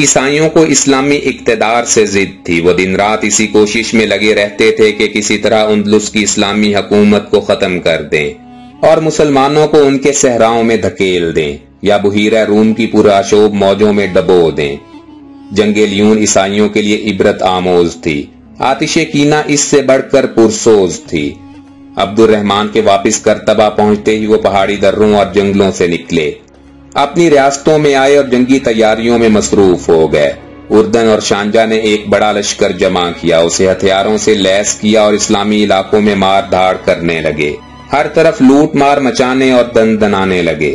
ईसाइयों को इस्लामी इक्तदार से जिद थी। वो दिन रात इसी कोशिश में लगे रहते थे कि किसी तरह अंदलुस की इस्लामी हकूमत को खत्म कर दें और मुसलमानों को उनके सहराओं में धकेल दें या बुहीरा रूम की पुराशोभ मौजों में डबो दें। जंगे लियून ईसाइयों के लिए इबरत आमोज थी, आतिशे कीना इससे बढ़कर पुरसोज थी। अब्दुल रहमान के वापस करतबा पहुंचते ही वो पहाड़ी दर्रों और जंगलों से निकले, अपनी रियासतों में आए और जंगी तैयारियों में मसरूफ हो गए। उर्दन और शांजा ने एक बड़ा लश्कर जमा किया, उसे हथियारों से लैस किया और इस्लामी इलाकों में मार धाड़ करने लगे। हर तरफ लूट मार मचाने और दन दनाने लगे।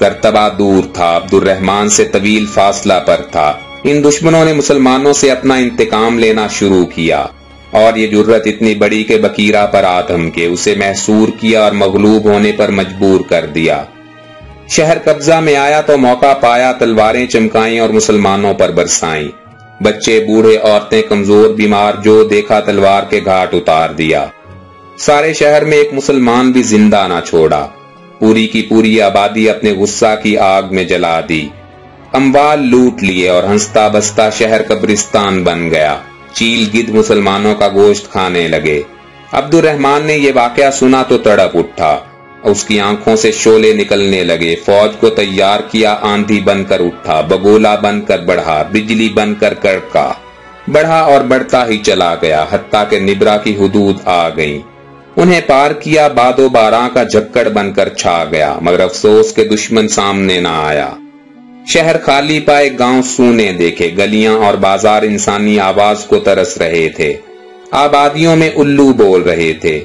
करतबा दूर था, अब्दुल रहमान से तवील फासला पर था। इन दुश्मनों ने मुसलमानों से अपना इंतकाम लेना शुरू किया और ये जुर्रत इतनी बड़ी कि बकीरा पर आत्म के उसे महसूर किया और मगलूब होने पर मजबूर कर दिया। शहर कब्जा में आया तो मौका पाया, तलवारें चमकाई और मुसलमानों पर बरसाई। बच्चे, बूढ़े, औरतें, कमजोर, बीमार, जो देखा तलवार के घाट उतार दिया। सारे शहर में एक मुसलमान भी जिंदा ना छोड़ा। पूरी की पूरी आबादी अपने गुस्सा की आग में जला दी। अम्वाल लूट लिए और हंसता बसता शहर कब्रिस्तान बन गया। चील गिद्ध मुसलमानों का गोश्त खाने लगे। अब्दुल रहमान ने यह वाकया सुना तो तड़प उठा, उसकी आंखों से शोले निकलने लगे। फौज को तैयार किया, आंधी बनकर उठा, बगोला बनकर बढ़ा, बिजली बनकर कड़का, बढ़ा और बढ़ता ही चला गया, हत्ता के निब्रा की हुदूद आ गई। उन्हें पार किया, बादो बारां का झक्कड़ बनकर छा गया, मगर अफसोस के दुश्मन सामने न आया। शहर खाली पाए, गांव सूने देखे, गलियां और बाजार इंसानी आवाज को तरस रहे थे, आबादियों में उल्लू बोल रहे थे।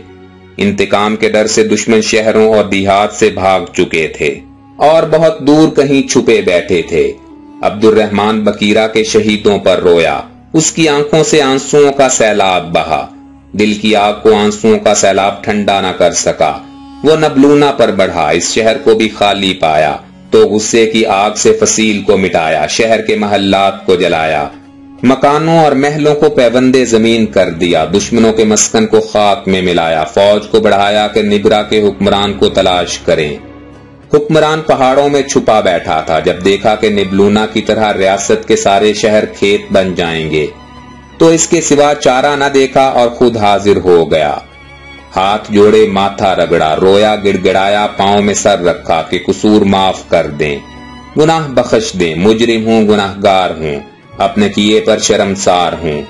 इंतकाम के डर से दुश्मन शहरों और देहात से भाग चुके थे और बहुत दूर कहीं छुपे बैठे थे। अब्दुल रहमान बकीरा के शहीदों पर रोया, उसकी आंखों से आंसुओं का सैलाब बहा। दिल की आग को आंसुओं का सैलाब ठंडा न कर सका। वो नबलूना पर बढ़ा, इस शहर को भी खाली पाया तो गुस्से की आग से फसील को मिटाया, शहर के महल्लात को जलाया, मकानों और महलों को पैबंदे जमीन कर दिया, दुश्मनों के मस्कन को खाक में मिलाया। फौज को बढ़ाया कि निब्रा के हुक्मरान को तलाश करें। हुक्मरान पहाड़ों में छुपा बैठा था। जब देखा कि निबलूना की तरह रियासत के सारे शहर खेत बन जाएंगे तो इसके सिवा चारा न देखा और खुद हाजिर हो गया। हाथ जोड़े, माथा रगड़ा, रोया, गिड़गिड़ाया, पांव में सर रखा कि कुसूर माफ कर दें, गुनाह बख्श दें, मुजरिम हूं, गुनाहगार हूं, अपने किए पर शर्मसार हूं,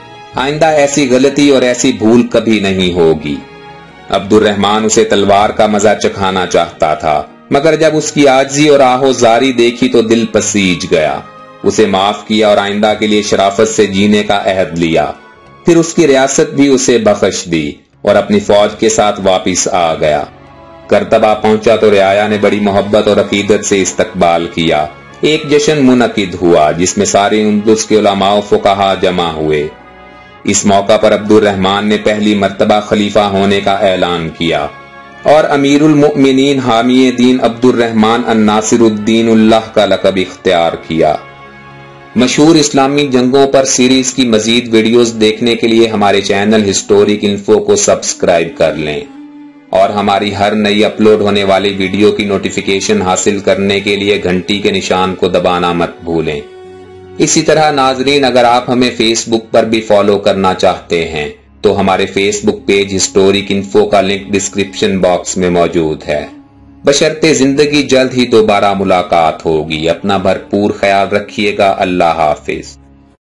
आइंदा ऐसी गलती और ऐसी भूल कभी नहीं होगी। अब्दुल रहमान उसे तलवार का मजा चखाना चाहता था, मगर जब उसकी आजी और आहोजारी देखी तो दिल पसीज गया। उसे माफ किया और आइंदा के लिए शराफत से जीने का अहद लिया। फिर उसकी रियासत भी उसे बख्श दी और अपनी फौज के साथ वापस आ गया। करतबा पहुंचा तो रियाया ने बड़ी मोहब्बत और अकीदत से इस्तकबाल किया। एक जश्न मुनकिद हुआ जिसमें सारे अंदलुस के उलमा और फुकाहा जमा हुए। इस मौका पर अब्दुल रहमान ने पहली मर्तबा खलीफा होने का ऐलान किया और अमीरुल मुमिनीन हामी दीन अब्दुल रहमान अन्नासिरुद्दीनुल्लाह का लकब इख्तियार किया। मशहूर इस्लामी जंगों पर सीरीज की मजीद वीडियोस देखने के लिए हमारे चैनल हिस्टोरिक इन्फो को सब्सक्राइब कर लें और हमारी हर नई अपलोड होने वाली वीडियो की नोटिफिकेशन हासिल करने के लिए घंटी के निशान को दबाना मत भूलें। इसी तरह नाजरीन, अगर आप हमें फेसबुक पर भी फॉलो करना चाहते हैं तो हमारे फेसबुक पेज हिस्टोरिक इन्फो का लिंक डिस्क्रिप्शन बॉक्स में मौजूद है। बशर्ते जिंदगी जल्द ही दोबारा मुलाकात होगी। अपना भरपूर ख्याल रखिएगा। अल्लाह हाफिज।